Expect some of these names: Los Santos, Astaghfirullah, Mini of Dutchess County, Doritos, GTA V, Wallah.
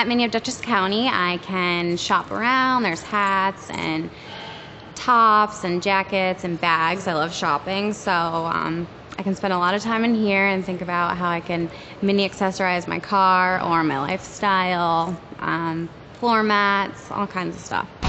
at Mini of Dutchess County, I can shop around. There's hats and tops and jackets and bags. I love shopping, so I can spend a lot of time in here and think about how I can mini accessorize my car or my lifestyle, floor mats, all kinds of stuff.